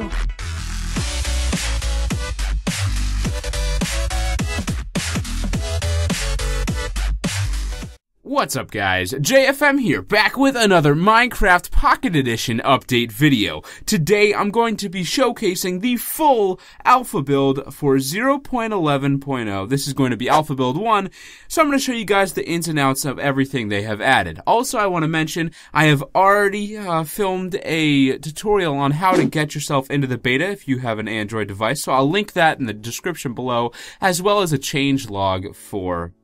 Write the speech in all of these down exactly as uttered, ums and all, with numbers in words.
do. What's up guys, J F M here, back with another Minecraft Pocket Edition update video. Today I'm going to be showcasing the full alpha build for zero point eleven point oh. This is going to be alpha build one, so I'm going to show you guys the ins and outs of everything they have added. Also, I want to mention I have already uh, filmed a tutorial on how to get yourself into the beta if you have an Android device, so I'll link that in the description below, as well as a change log for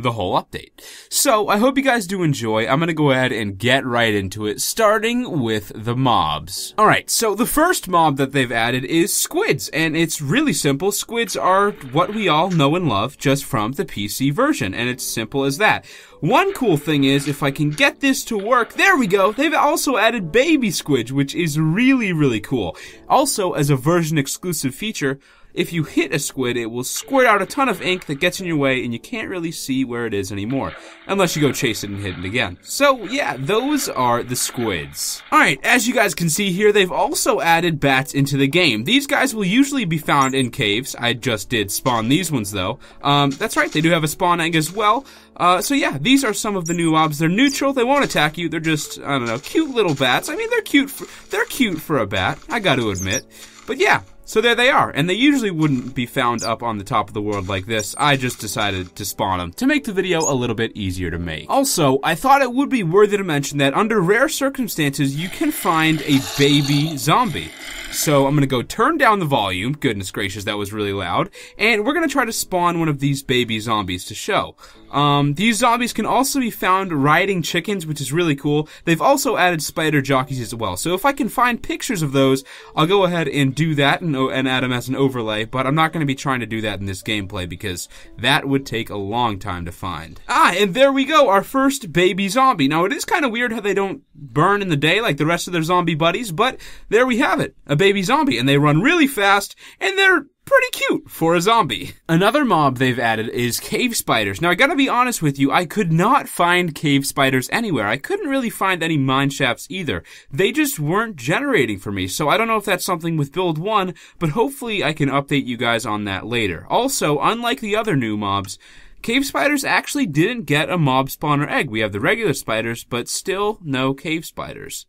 the whole update. So I hope you guys do enjoy. I'm gonna go ahead and get right into it, starting with the mobs. Alright, so the first mob that they've added is squids, and it's really simple. Squids are what we all know and love just from the P C version, and it's simple as that. One cool thing is, if I can get this to work, there we go, they've also added baby squids, which is really, really cool. Also, as a version exclusive feature, if you hit a squid, it will squirt out a ton of ink that gets in your way, and you can't really see where it is anymore, unless you go chase it and hit it again. So, yeah, those are the squids. Alright, as you guys can see here, they've also added bats into the game. These guys will usually be found in caves. I just did spawn these ones, though. Um, that's right, they do have a spawn egg as well. Uh, so yeah, these are some of the new mobs. They're neutral, they won't attack you, they're just, I don't know, cute little bats. I mean, they're cute for, they're cute for a bat, I gotta admit. But yeah, so there they are, and they usually wouldn't be found up on the top of the world like this. I just decided to spawn them to make the video a little bit easier to make. Also, I thought it would be worthy to mention that under rare circumstances, you can find a baby zombie. So I'm gonna go turn down the volume, goodness gracious, that was really loud, and we're gonna try to spawn one of these baby zombies to show. Um, these zombies can also be found riding chickens, which is really cool. They've also added spider jockeys as well, so if I can find pictures of those, I'll go ahead and do that and, and add them as an overlay, but I'm not gonna be trying to do that in this gameplay because that would take a long time to find. Ah, and there we go, our first baby zombie. Now it is kinda weird how they don't burn in the day like the rest of their zombie buddies, but there we have it. A baby zombie, and they run really fast, and they're pretty cute for a zombie. Another mob they've added is cave spiders. Now I gotta be honest with you, I could not find cave spiders anywhere. I couldn't really find any mine shafts either. They just weren't generating for me, so I don't know if that's something with build one, but hopefully I can update you guys on that later. Also, unlike the other new mobs, cave spiders actually didn't get a mob spawner egg. We have the regular spiders, but still no cave spiders.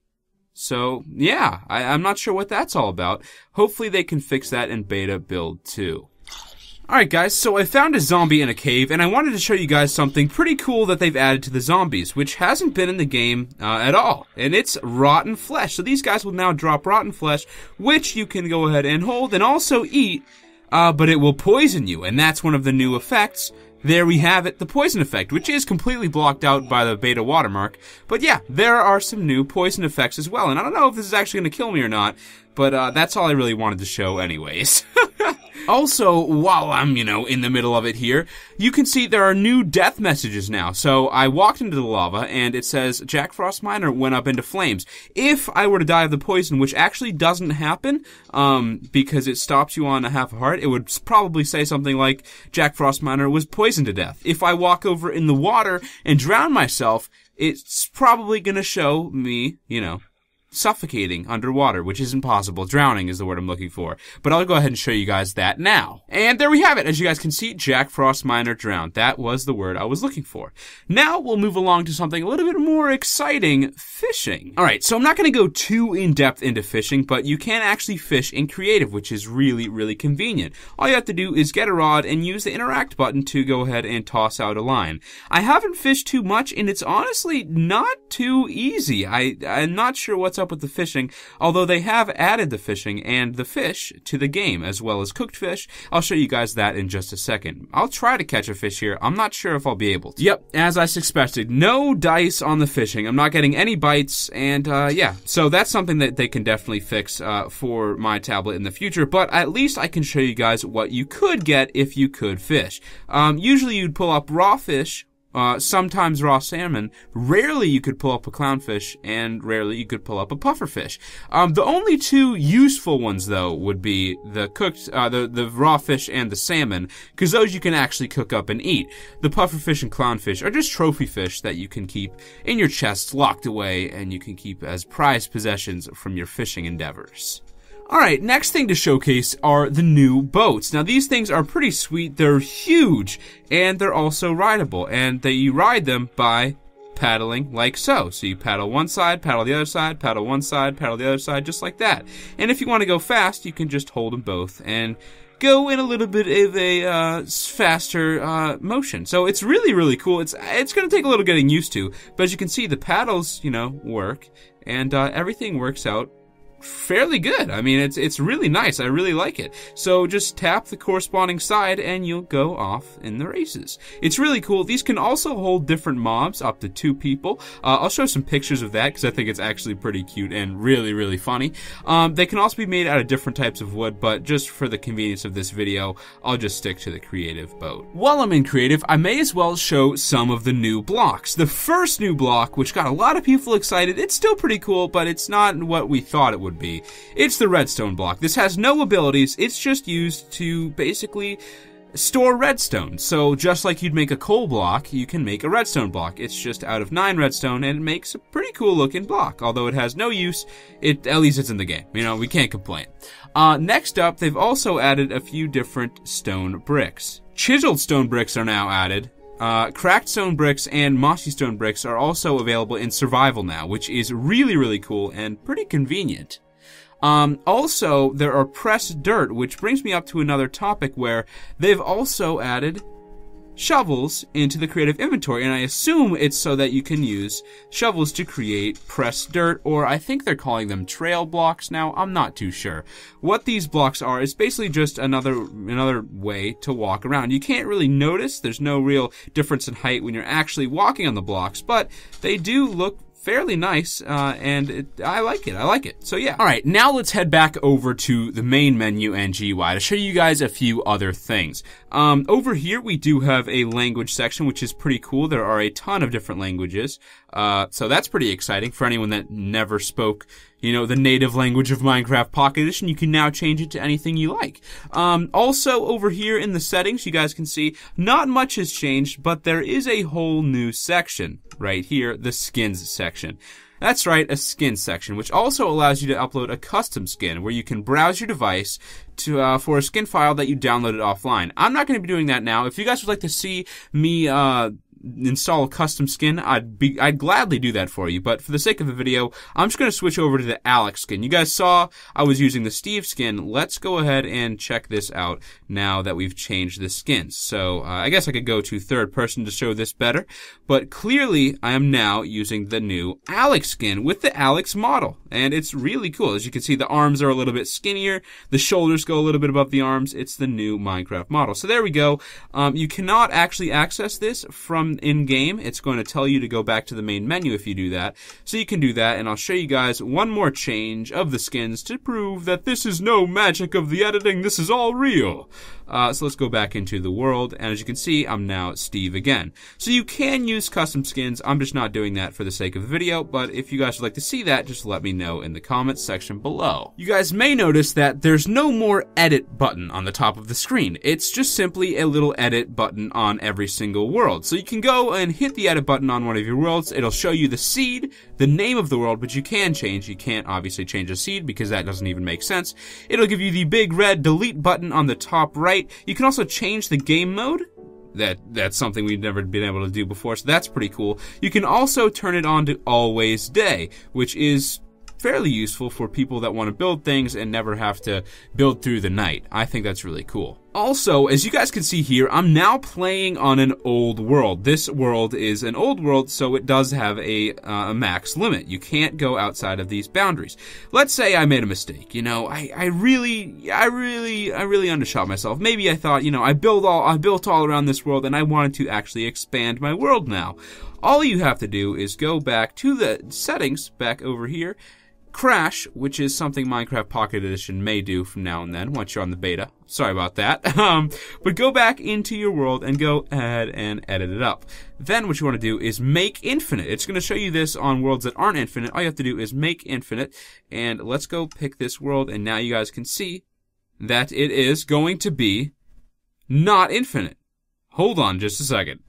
So, yeah, I, I'm not sure what that's all about. Hopefully they can fix that in beta build two. Alright guys, so I found a zombie in a cave, and I wanted to show you guys something pretty cool that they've added to the zombies, which hasn't been in the game uh, at all, and it's rotten flesh. So these guys will now drop rotten flesh, which you can go ahead and hold and also eat, uh, but it will poison you, and that's one of the new effects. There we have it, the poison effect, which is completely blocked out by the beta watermark. But yeah, there are some new poison effects as well, and I don't know if this is actually going to kill me or not, but uh, that's all I really wanted to show anyways. Also, while I'm, you know, in the middle of it here, you can see there are new death messages now. So I walked into the lava, and it says, Jack Frost Miner went up into flames. If I were to die of the poison, which actually doesn't happen, um, because it stops you on a half a heart, it would probably say something like, Jack Frost Miner was poisoned to death. If I walk over in the water and drown myself, it's probably gonna show me, you know, suffocating underwater, which isn't possible. Drowning is the word I'm looking for. But I'll go ahead and show you guys that now. And there we have it. As you guys can see, Jack Frost Miner drowned. That was the word I was looking for. Now we'll move along to something a little bit more exciting, fishing. Alright, so I'm not going to go too in-depth into fishing, but you can actually fish in creative, which is really, really convenient. All you have to do is get a rod and use the interact button to go ahead and toss out a line. I haven't fished too much, and it's honestly not too easy. I, I'm not sure what's up with the fishing, although they have added the fishing and the fish to the game, as well as cooked fish. I'll show you guys that in just a second. I'll try to catch a fish here. I'm not sure if I'll be able to. Yep, as I suspected, no dice on the fishing. I'm not getting any bites, and uh, yeah, so that's something that they can definitely fix uh, for my tablet in the future, but at least I can show you guys what you could get if you could fish. Um, usually you'd pull up raw fish, Uh, sometimes raw salmon. Rarely you could pull up a clownfish, and rarely you could pull up a pufferfish. Um, the only two useful ones, though, would be the cooked, uh, the, the raw fish and the salmon, because those you can actually cook up and eat. The pufferfish and clownfish are just trophy fish that you can keep in your chest locked away, and you can keep as prized possessions from your fishing endeavors. Alright, next thing to showcase are the new boats. Now these things are pretty sweet, they're huge, and they're also rideable, and that you ride them by paddling like so. So you paddle one side, paddle the other side, paddle one side, paddle the other side, just like that. And if you want to go fast, you can just hold them both and go in a little bit of a uh, faster uh, motion. So it's really, really cool. It's it's going to take a little getting used to, but as you can see, the paddles, you know, work, and uh, everything works out fairly good. I mean, it's it's really nice. I really like it. So just tap the corresponding side and you'll go off in the races. It's really cool. These can also hold different mobs, up to two people. Uh, I'll show some pictures of that because I think it's actually pretty cute and really, really funny. Um, they can also be made out of different types of wood, but just for the convenience of this video, I'll just stick to the creative boat. While I'm in creative, I may as well show some of the new blocks. The first new block, which got a lot of people excited, it's still pretty cool, but it's not what we thought it would be. It's the redstone block. This has no abilities. It's just used to basically store redstone. So just like you'd make a coal block, you can make a redstone block. It's just out of nine redstone, and it makes a pretty cool looking block. Although it has no use, it at least it's in the game. You know, we can't complain. Uh, next up, they've also added a few different stone bricks. Chiseled stone bricks are now added. Uh, cracked stone bricks and mossy stone bricks are also available in survival now, which is really, really cool and pretty convenient. Um, also, there are pressed dirt, which brings me up to another topic where they've also added shovels into the creative inventory, and I assume it's so that you can use shovels to create pressed dirt, or I think they're calling them trail blocks now. I'm not too sure. What these blocks are is basically just another another way to walk around. You can't really notice. There's no real difference in height when you're actually walking on the blocks, but they do look fairly nice, uh, and it, I like it. I like it. So yeah. Alright, now let's head back over to the main menu and G U I to show you guys a few other things. Um, over here we do have a language section, which is pretty cool. There are a ton of different languages, uh, so that's pretty exciting for anyone that never spoke, you know, the native language of Minecraft Pocket Edition. You can now change it to anything you like. Um, also, over here in the settings, you guys can see not much has changed, but there is a whole new section right here, the skins section. That's right, a skin section, which also allows you to upload a custom skin where you can browse your device to uh, for a skin file that you downloaded offline. I'm not going to be doing that now. If you guys would like to see me uh install a custom skin, I'd be I'd gladly do that for you, but for the sake of the video, I'm just going to switch over to the Alex skin. You guys saw I was using the Steve skin. Let's go ahead and check this out now that we've changed the skins. So uh, I guess I could go to third person to show this better, but clearly I am now using the new Alex skin with the Alex model, and it's really cool. As you can see, the arms are a little bit skinnier, the shoulders go a little bit above the arms. It's the new Minecraft model. So there we go. Um, you cannot actually access this from in game. It's going to tell you to go back to the main menu if you do that. So you can do that, and I'll show you guys one more change of the skins to prove that this is no magic of the editing. This is all real. Uh, so let's go back into the world, and as you can see, I'm now Steve again. So you can use custom skins. I'm just not doing that for the sake of the video, but if you guys would like to see that, just let me know in the comments section below. You guys may notice that there's no more edit button on the top of the screen. It's just simply a little edit button on every single world. So you can go and hit the edit button on one of your worlds. It'll show you the seed, the name of the world, which you can change. You can't obviously change a seed because that doesn't even make sense. It'll give you the big red delete button on the top right. You can also change the game mode. That that's something we've never been able to do before, so that's pretty cool. You can also turn it on to always day, which is fairly useful for people that want to build things and never have to build through the night. I think that's really cool. Also, as you guys can see here, I'm now playing on an old world. This world is an old world, so it does have a, uh, a max limit. You can't go outside of these boundaries. Let's say I made a mistake. You know, I, I really, I really, I really undershot myself. Maybe I thought, you know, I built all, I built all around this world, and I wanted to actually expand my world now. All you have to do is go back to the settings, back over here, crash, which is something Minecraft Pocket Edition may do from now and then once you're on the beta. Sorry about that. Um, but go back into your world and go ahead and edit it up. Then what you want to do is make infinite. It's going to show you this on worlds that aren't infinite. All you have to do is make infinite. And let's go pick this world. And now you guys can see that it is going to be not infinite. Hold on just a second.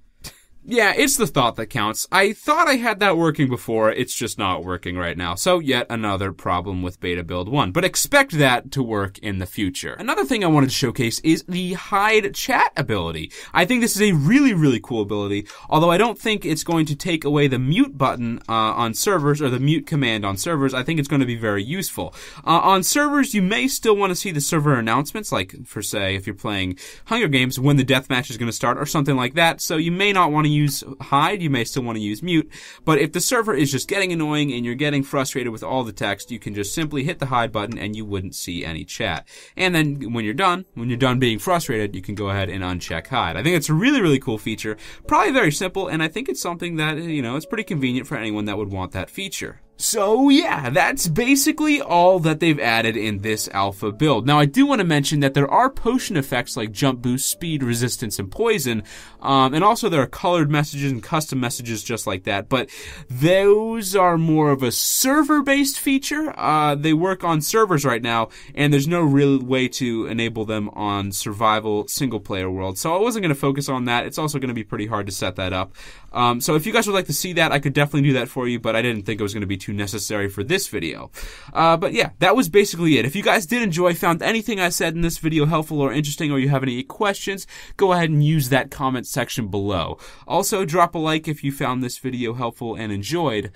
yeah, it's the thought that counts. I thought I had that working before. It's just not working right now. So yet another problem with beta build one. But expect that to work in the future. Another thing I wanted to showcase is the hide chat ability. I think this is a really, really cool ability, although I don't think it's going to take away the mute button uh, on servers, or the mute command on servers. I think it's going to be very useful. Uh, on servers, you may still want to see the server announcements, like for, say, if you're playing Hunger Games, when the deathmatch is going to start or something like that. So you may not want to use hide, you may still want to use mute, but if the server is just getting annoying and you're getting frustrated with all the text, you can just simply hit the hide button and you wouldn't see any chat. And then when you're done, when you're done being frustrated, you can go ahead and uncheck hide. I think it's a really, really cool feature, probably very simple, and I think it's something that, you know, it's pretty convenient for anyone that would want that feature. So yeah, that's basically all that they've added in this alpha build. Now I do want to mention that there are potion effects like jump boost, speed, resistance, and poison, um, and also there are colored messages and custom messages just like that, but those are more of a server-based feature. Uh, they work on servers right now, and there's no real way to enable them on survival single-player world, so I wasn't going to focus on that. It's also going to be pretty hard to set that up. Um, so if you guys would like to see that, I could definitely do that for you, but I didn't think it was going to be too necessary for this video. Uh, but yeah, that was basically it. If you guys did enjoy, found anything I said in this video helpful or interesting, or you have any questions, go ahead and use that comment section below. Also, drop a like if you found this video helpful and enjoyed.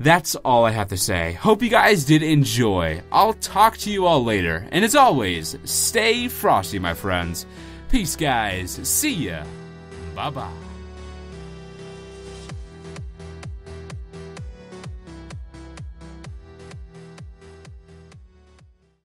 That's all I have to say. Hope you guys did enjoy. I'll talk to you all later. And as always, stay frosty, my friends. Peace, guys. See ya. Bye-bye.